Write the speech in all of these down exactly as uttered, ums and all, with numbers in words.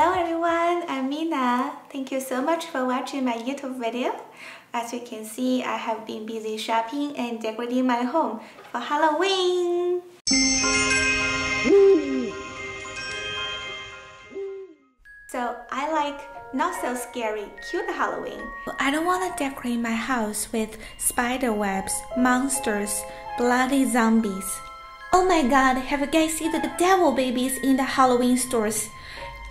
Hello everyone, I'm Mina. Thank you so much for watching my YouTube video. As you can see, I have been busy shopping and decorating my home for Halloween. So I like not so scary, cute Halloween. I don't want to decorate my house with spider webs, monsters, bloody zombies. Oh my god, have you guys seen the devil babies in the Halloween stores?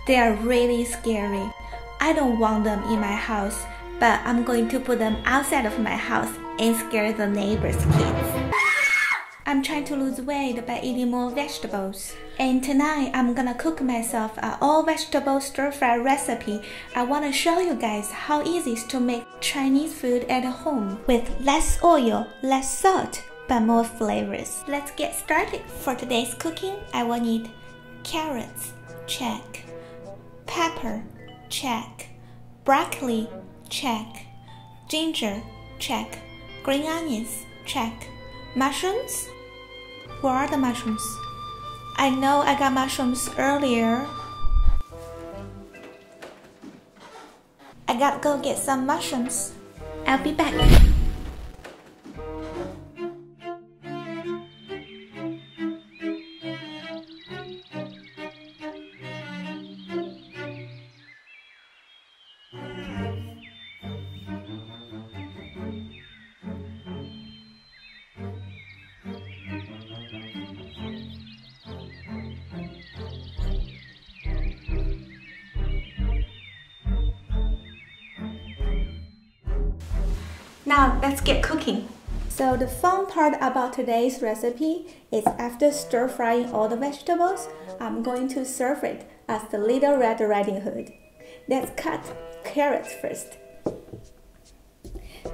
They are really scary. I don't want them in my house, but I'm going to put them outside of my house and scare the neighbors' kids. I'm trying to lose weight by eating more vegetables. And tonight, I'm gonna cook myself an all-vegetable stir-fry recipe. I wanna show you guys how easy it is to make Chinese food at home with less oil, less salt, but more flavors. Let's get started. For today's cooking, I will need carrots, check. Pepper, check. Broccoli, check. Ginger, check. Green onions, check. Mushrooms? Where are the mushrooms? I know I got mushrooms earlier. I gotta go get some mushrooms. I'll be back. Now let's get cooking. So the fun part about today's recipe is after stir frying all the vegetables, I'm going to serve it as the Little Red Riding Hood. Let's cut carrots first.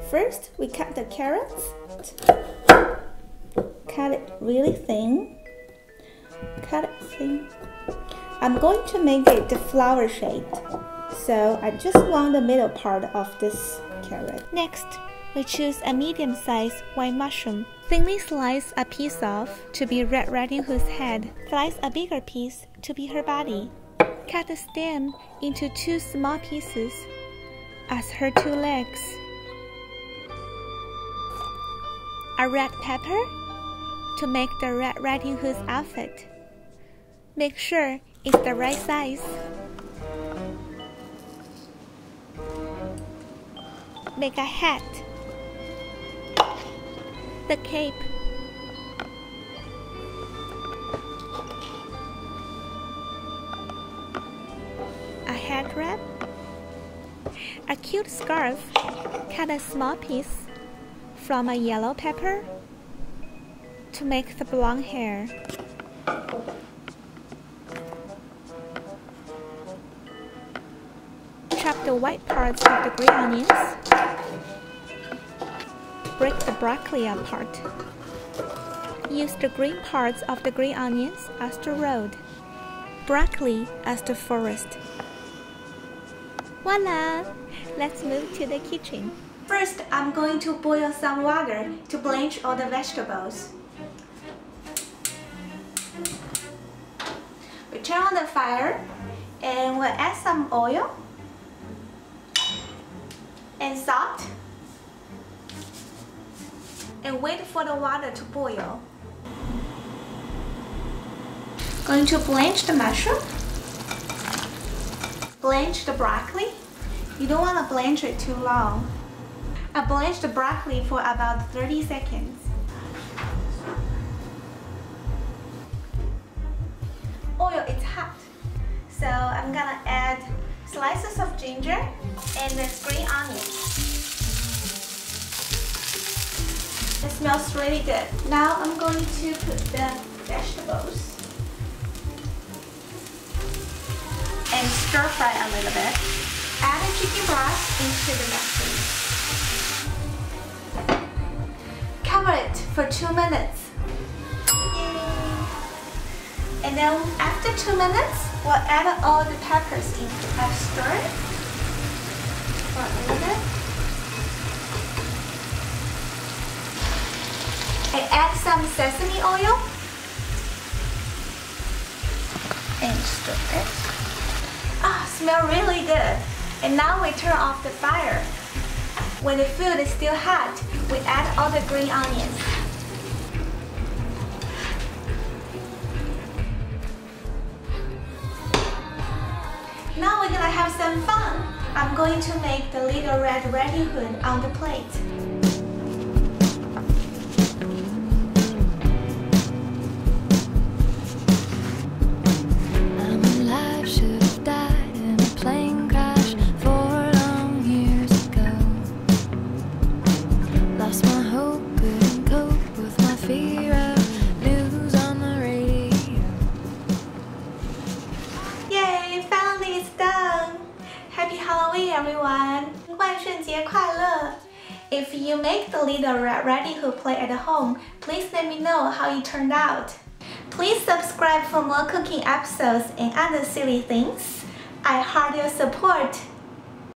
First, we cut the carrots. Cut it really thin. Cut it thin. I'm going to make it the flower shaped. So I just want the middle part of this carrot. Next, we choose a medium-sized white mushroom. Thinly slice a piece off to be Red Riding Hood's head. Slice a bigger piece to be her body. Cut the stem into two small pieces as her two legs. A red pepper to make the Red Riding Hood's outfit. Make sure it's the right size. Make a hat. The cape, a head wrap, a cute scarf. Cut a small piece from a yellow pepper to make the blonde hair. Chop the white parts of the green onions. Break the broccoli apart. Use the green parts of the green onions as the road, broccoli as the forest. Voila! Let's move to the kitchen. First, I'm going to boil some water to blanch all the vegetables. We turn on the fire and we'll add some oil and salt. And wait for the water to boil. Going to blanch the mushroom. Blanch the broccoli. You don't want to blanch it too long. I blanched the broccoli for about thirty seconds. Oil is hot. So I'm gonna add slices of ginger and the green onions. It smells really good. Now I'm going to put the vegetables and stir fry a little bit. Add the chicken broth into the mixing. Cover it for two minutes. Yay. And then after two minutes, we'll add all the peppers in. I'll stir it for a little bit. And add some sesame oil and stir it. Ah, oh, smelled really good. And now we turn off the fire. When the food is still hot, we add all the green onions. Now we're gonna have some fun. I'm going to make the Little Red Riding Hood on the plate. Happy Halloween, everyone! 万圣节快乐! If you make the Little Red Riding Hood play at home, please let me know how it turned out. Please subscribe for more cooking episodes and other silly things. I heart your support.